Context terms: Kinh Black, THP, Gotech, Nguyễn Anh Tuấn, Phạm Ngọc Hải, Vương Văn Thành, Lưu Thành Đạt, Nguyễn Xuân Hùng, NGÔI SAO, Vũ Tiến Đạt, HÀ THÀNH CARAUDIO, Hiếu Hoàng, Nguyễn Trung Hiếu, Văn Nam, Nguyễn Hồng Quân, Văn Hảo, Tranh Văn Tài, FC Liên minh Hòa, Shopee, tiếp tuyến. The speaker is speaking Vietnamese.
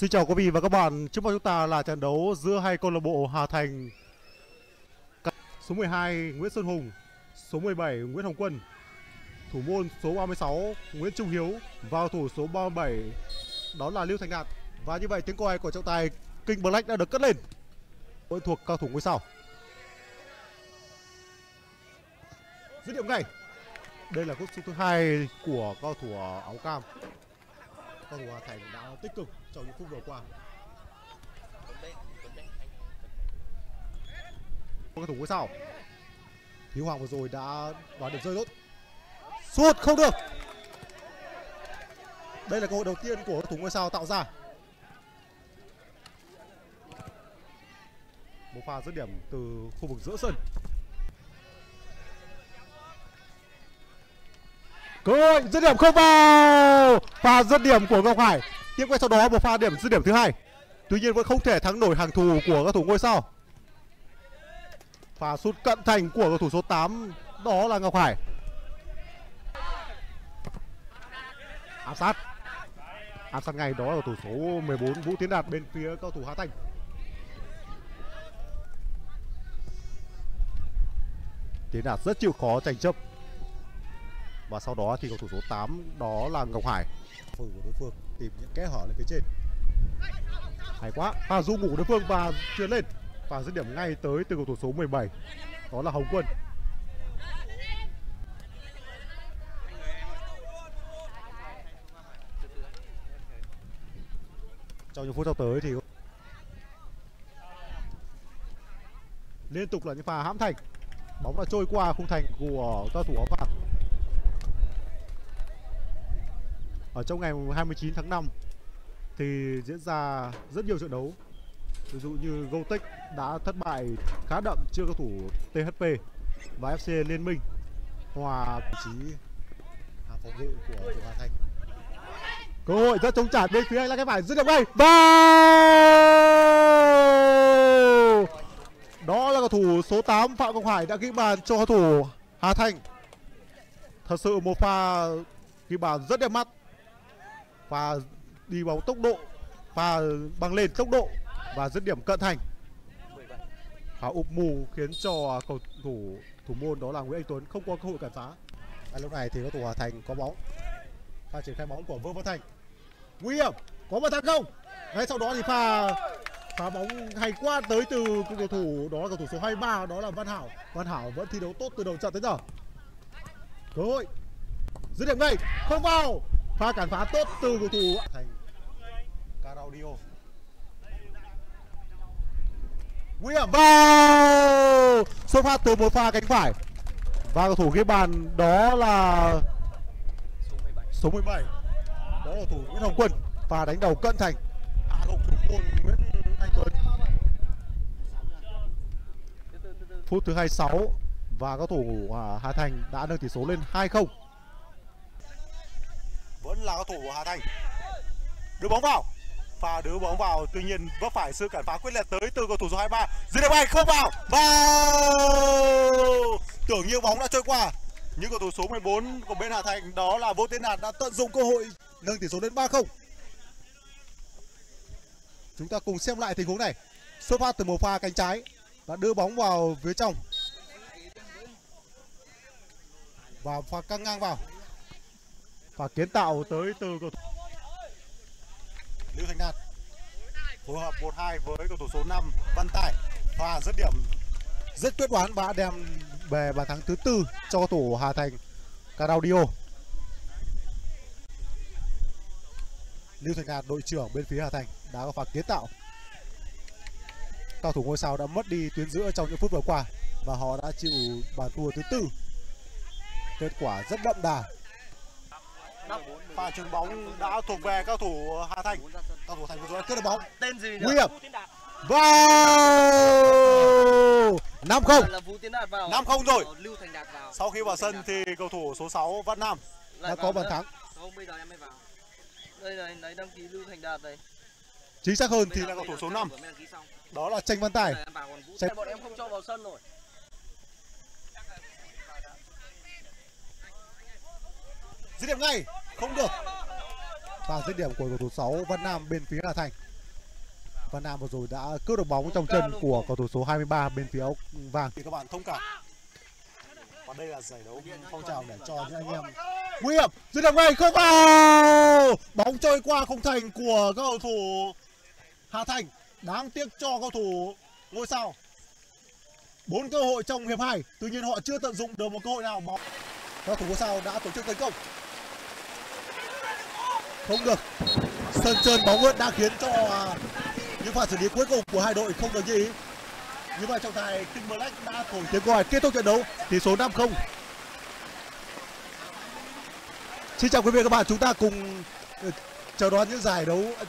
Xin chào quý vị và các bạn, trước mắt chúng ta là trận đấu giữa hai câu lạc bộ Hà Thành. Số 12 Nguyễn Xuân Hùng, số 17 Nguyễn Hồng Quân. Thủ môn số 36 Nguyễn Trung Hiếu và thủ số 37 đó là Lưu Thành Đạt. Và như vậy tiếng còi của trọng tài Kinh Black đã được cất lên. Đội thuộc cao thủ ngôi sao. Dứt điểm ngay. Đây là cú sút thứ hai của cao thủ áo cam. Cầu thủ Hà Thành đã tích cực trong những phút vừa qua. Cầu thủ ngôi sao Hiếu Hoàng vừa rồi đã đoán điểm rơi tốt. Sút không được. Đây là cơ hội đầu tiên của cầu thủ ngôi sao tạo ra. Một pha dứt điểm từ khu vực giữa sân. Cơ hội dứt điểm không vào. Pha dứt điểm của Ngọc Hải. Tiếp ngay sau đó một pha dứt điểm thứ hai. Tuy nhiên vẫn không thể thắng nổi hàng thủ của các thủ ngôi sao. Pha sút cận thành của cầu thủ số 8 đó là Ngọc Hải. Áp sát ngay đó là cầu thủ số 14 Vũ Tiến Đạt bên phía cầu thủ Hà Thành. Tiến Đạt rất chịu khó tranh chấp. Và sau đó thì cầu thủ số 8 đó là Ngọc Hải. Phù của đối phương tìm những kẽ hở lên phía trên. Hay quá, pha du ngủ của đối phương và chuyền lên. Và dứt điểm ngay tới từ cầu thủ số 17 đó là Hồng Quân. Trong những phút sắp tới thì liên tục là những pha hãm thành. Bóng đã trôi qua khung thành của cầu thủ áo vàng. Ở trong ngày 29 tháng 5 thì diễn ra rất nhiều trận đấu. Ví dụ như Gotech đã thất bại khá đậm trước cầu thủ THP và FC Liên minh Hòa vị trí phòng ngự của Hà Thành. Cơ hội rất chống trả bên phía anh là cái phải dứt điểm ngay. Vào! Đó là cầu thủ số 8 Phạm Ngọc Hải đã ghi bàn cho cầu thủ Hà Thành. Thật sự một pha ghi bàn rất đẹp mắt. Pha đi bóng tốc độ, pha băng lên tốc độ và dứt điểm cận thành. Pha úp mù khiến cho cầu thủ môn đó là Nguyễn Anh Tuấn không có cơ hội cản phá. À, lúc này thì cầu thủ Hà Thành có bóng. Pha triển khai bóng của Vương Văn Thành. Nguy hiểm, có bàn thắng không? Ngay sau đó thì pha bóng hay quá tới từ cầu thủ đó là cầu thủ số 23 đó là Văn Hảo. Văn Hảo vẫn thi đấu tốt từ đầu trận tới giờ. Cơ hội. Dứt điểm ngay, không vào. Pha cản phá tốt từ cầu thủ Thành Caraudio. Nguy hiểm vào. Xuất phát từ một pha cánh phải. Và cầu thủ ghi bàn đó là số 17. Đó là cầu thủ Nguyễn Hồng Quân. Pha đánh đầu cận thành. Cầu thủ môn Nguyễn Anh Tuấn. Phút thứ 26 và cầu thủ Hà Thành đã nâng tỷ số lên 2-0. Vẫn là cầu thủ của Hà Thành. Đưa bóng vào. Pha đưa bóng vào tuy nhiên vấp phải sự cản phá quyết liệt tới từ cầu thủ số 23. Dứt điểm ngay không vào. Vào. Tưởng như bóng đã trôi qua. Nhưng cầu thủ số 14 của bên Hà Thành đó là Vũ Tiến Đạt đã tận dụng cơ hội nâng tỷ số đến 3-0. Chúng ta cùng xem lại tình huống này. Xuất phát từ một pha cánh trái và đưa bóng vào phía trong. Và pha căng ngang vào. Và kiến tạo tới từ cầu thủ Lưu Thành Đạt. Phối hợp 1-2 với cầu thủ số 5 Văn Tài. Và dứt điểm rất quyết đoán và đem về bàn thắng thứ tư cho cầu thủ Hà Thành Caraudio. Lưu Thành Đạt, đội trưởng bên phía Hà Thành đã có pha kiến tạo. Cầu thủ ngôi sao đã mất đi tuyến giữa trong những phút vừa qua và họ đã chịu bàn thua thứ tư. Kết quả rất đậm đà. Pha chuyền bóng đã thuộc về cầu thủ Hà Thành. Cầu thủ Thành vừa rồi cướp được bóng. Nguy hiểm. Vào. 5-0 rồi. Sau khi vào sân thì cầu thủ số 6 Văn Nam đã có bàn thắng. Chính xác hơn thì là cầu thủ số 5. Đó là Tranh Văn Tài. Bọn em không cho vào sân rồi. Dứt điểm ngay, không được. Và dứt điểm của cầu thủ 6 Văn Nam bên phía Hà Thành. Văn Nam vừa rồi đã cướp được bóng trong chân của cầu thủ số 23 bên phía áo vàng. Thì các bạn thông cảm. Và đây là giải đấu phong trào để cho những anh em nguy hiểm. Dứt điểm ngay không vào. Bóng chơi qua khung thành của cầu thủ Hà Thành. Đáng tiếc cho cầu thủ Ngôi Sao. 4 cơ hội trong hiệp 2, tuy nhiên họ chưa tận dụng được một cơ hội nào. Cầu thủ Ngôi Sao đã tổ chức tấn công. Không được. Sân trơn bóng vượt đã khiến cho những pha xử lý cuối cùng của hai đội không được như ý. Như vậy trọng tài Kinh Black đã thổi tiếng còi kết thúc trận đấu, tỷ số 5-0. Xin chào quý vị và các bạn, chúng ta cùng chào đón những giải đấu